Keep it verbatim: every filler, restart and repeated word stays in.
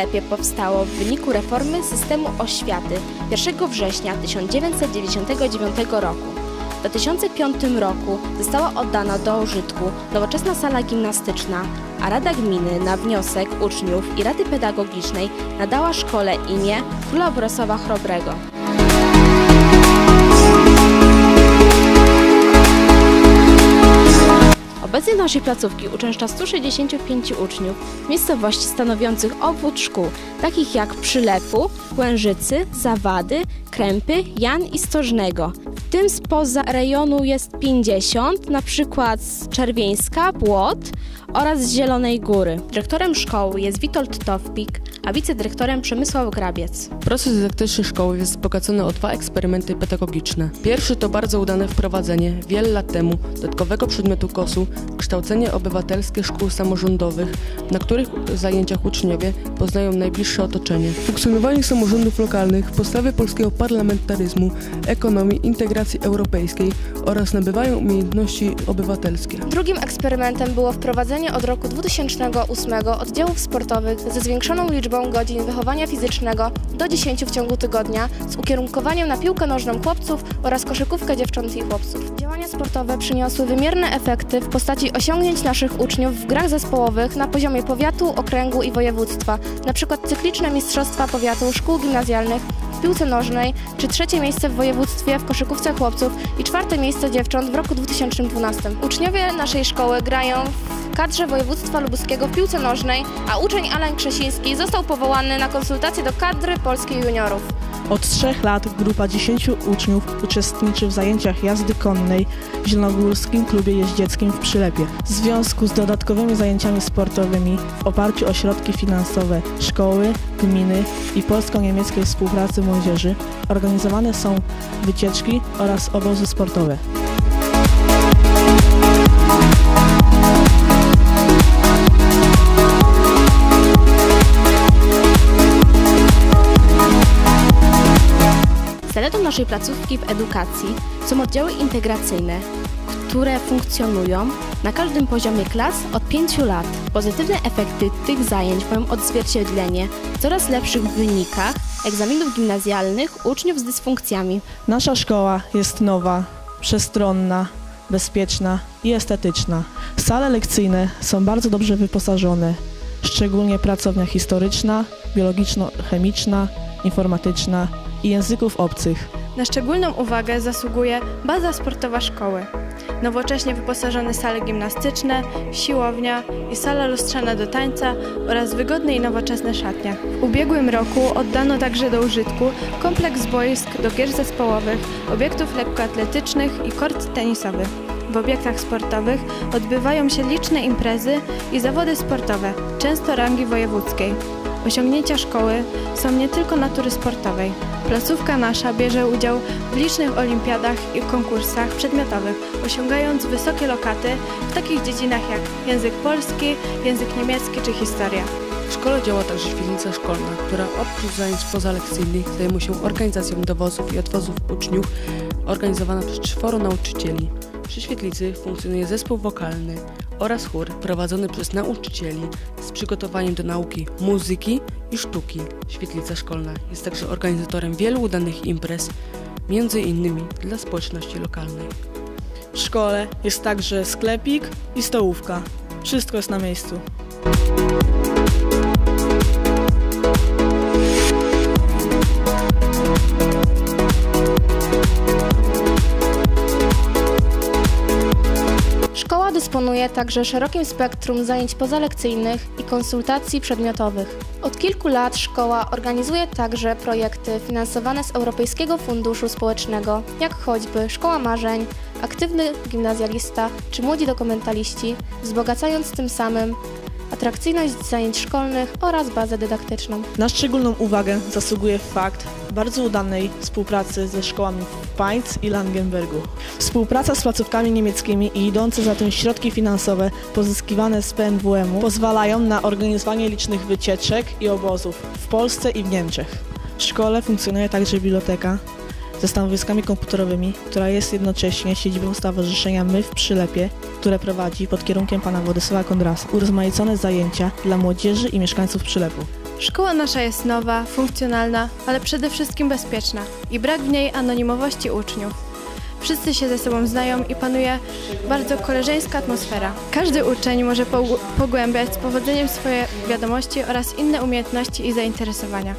Przylepie powstało w wyniku reformy systemu oświaty pierwszego września tysiąc dziewięćset dziewięćdziesiątego dziewiątego roku. W dwa tysiące piątym roku została oddana do użytku nowoczesna sala gimnastyczna, a Rada Gminy na wniosek uczniów i Rady Pedagogicznej nadała szkole imię Króla Borosława Chrobrego. Obecnie do naszej placówki uczęszcza stu sześćdziesięciu pięciu uczniów z miejscowości stanowiących obwód szkół, takich jak Przylepu, Kłężycy, Zawady, Krępy, Jan i Stożnego. W tym spoza rejonu jest pięćdziesiąt, na przykład z Czerwieńska, Płot oraz z Zielonej Góry. Dyrektorem szkoły jest Witold Tofpik, a wicedyrektorem Przemysław Grabiec. Proces dydaktyczny szkoły jest wzbogacony o dwa eksperymenty pedagogiczne. Pierwszy to bardzo udane wprowadzenie, wiele lat temu, dodatkowego przedmiotu kosu, kształcenie obywatelskie szkół samorządowych, na których zajęciach uczniowie poznają najbliższe otoczenie. Funkcjonowanie samorządów lokalnych, postawy polskiego parlamentaryzmu, ekonomii, integracji europejskiej oraz nabywają umiejętności obywatelskie. Drugim eksperymentem było wprowadzenie od roku dwa tysiące ósmego oddziałów sportowych ze zwiększoną liczbą godzin wychowania fizycznego do dziesięciu w ciągu tygodnia z ukierunkowaniem na piłkę nożną chłopców oraz koszykówkę dziewcząt i chłopców. Działania sportowe przyniosły wymierne efekty w postaci osiągnięć naszych uczniów w grach zespołowych na poziomie powiatu, okręgu i województwa, np. cykliczne mistrzostwa powiatu szkół gimnazjalnych w piłce nożnej, czy trzecie miejsce w województwie w koszykówce chłopców i czwarte miejsce dziewcząt w roku dwa tysiące dwunastym. Uczniowie naszej szkoły grają w kadrze województwa lubuskiego w piłce nożnej, a uczeń Aleń Krzesiński został powołany na konsultacje do kadry polskich juniorów. Od trzech lat grupa dziesięciu uczniów uczestniczy w zajęciach jazdy konnej w Zielonogórskim Klubie Jeździeckim w Przylepie. W związku z dodatkowymi zajęciami sportowymi w oparciu o środki finansowe szkoły, gminy i polsko-niemieckiej współpracy młodzieży organizowane są wycieczki oraz obozy sportowe. Zaletą naszej placówki w edukacji są oddziały integracyjne, które funkcjonują na każdym poziomie klas od pięciu lat. Pozytywne efekty tych zajęć mają odzwierciedlenie w coraz lepszych wynikach egzaminów gimnazjalnych uczniów z dysfunkcjami. Nasza szkoła jest nowa, przestronna, bezpieczna i estetyczna. Sale lekcyjne są bardzo dobrze wyposażone, szczególnie pracownia historyczna, biologiczno-chemiczna, informatyczna i języków obcych. Na szczególną uwagę zasługuje baza sportowa szkoły. Nowocześnie wyposażone sale gimnastyczne, siłownia i sala lustrzana do tańca oraz wygodne i nowoczesne szatnie. W ubiegłym roku oddano także do użytku kompleks boisk do gier zespołowych, obiektów lekkoatletycznych i kort tenisowy. W obiektach sportowych odbywają się liczne imprezy i zawody sportowe, często rangi wojewódzkiej. Osiągnięcia szkoły są nie tylko natury sportowej. Placówka nasza bierze udział w licznych olimpiadach i konkursach przedmiotowych, osiągając wysokie lokaty w takich dziedzinach jak język polski, język niemiecki czy historia. W szkole działa także świetlica szkolna, która oprócz zajęć pozalekcyjnych zajmuje się organizacją dowozów i odwozów uczniów, organizowana przez czworo nauczycieli. Przy świetlicy funkcjonuje zespół wokalny oraz chór prowadzony przez nauczycieli z przygotowaniem do nauki muzyki i sztuki. Świetlica szkolna jest także organizatorem wielu udanych imprez, między innymi dla społeczności lokalnej. W szkole jest także sklepik i stołówka. Wszystko jest na miejscu. Szkoła dysponuje także szerokim spektrum zajęć pozalekcyjnych i konsultacji przedmiotowych. Od kilku lat szkoła organizuje także projekty finansowane z Europejskiego Funduszu Społecznego, jak choćby Szkoła Marzeń, Aktywny Gimnazjalista czy Młodzi Dokumentaliści, wzbogacając tym samym atrakcyjność zajęć szkolnych oraz bazę dydaktyczną. Na szczególną uwagę zasługuje fakt bardzo udanej współpracy ze szkołami w Painz i Langenbergu. Współpraca z placówkami niemieckimi i idące za tym środki finansowe pozyskiwane z P M W M-u pozwalają na organizowanie licznych wycieczek i obozów w Polsce i w Niemczech. W szkole funkcjonuje także biblioteka ze stanowiskami komputerowymi, która jest jednocześnie siedzibą Stowarzyszenia My w Przylepie, które prowadzi pod kierunkiem pana Władysława Kondrasa, urozmaicone zajęcia dla młodzieży i mieszkańców Przylepu. Szkoła nasza jest nowa, funkcjonalna, ale przede wszystkim bezpieczna i brak w niej anonimowości uczniów. Wszyscy się ze sobą znają i panuje bardzo koleżeńska atmosfera. Każdy uczeń może pogłębiać z powodzeniem swoje wiadomości oraz inne umiejętności i zainteresowania.